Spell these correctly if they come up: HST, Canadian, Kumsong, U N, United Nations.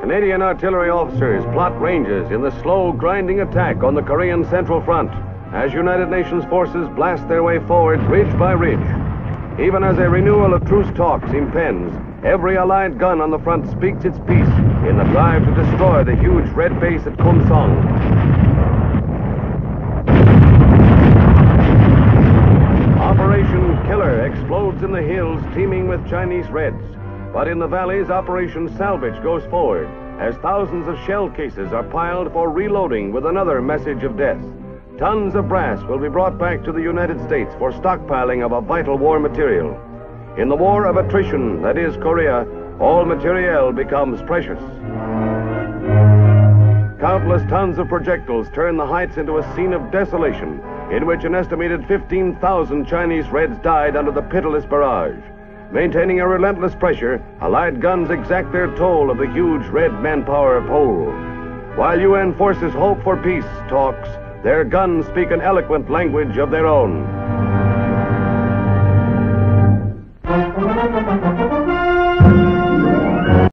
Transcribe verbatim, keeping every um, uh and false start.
Canadian artillery officers plot ranges in the slow, grinding attack on the Korean Central Front as United Nations forces blast their way forward ridge by ridge. Even as a renewal of truce talks impends, every Allied gun on the front speaks its piece in the drive to destroy the huge red base at Kumsong. Operation Killer explodes in the hills teeming with Chinese Reds, but in the valleys, Operation Salvage goes forward as thousands of shell cases are piled for reloading with another message of death. Tons of brass will be brought back to the United States for stockpiling of a vital war material. In the war of attrition, that is Korea, all materiel becomes precious. Countless tons of projectiles turn the heights into a scene of desolation in which an estimated fifteen thousand Chinese Reds died under the pitiless barrage. Maintaining a relentless pressure, Allied guns exact their toll of the huge red manpower pole. While U N forces hope for peace talks, their guns speak an eloquent language of their own.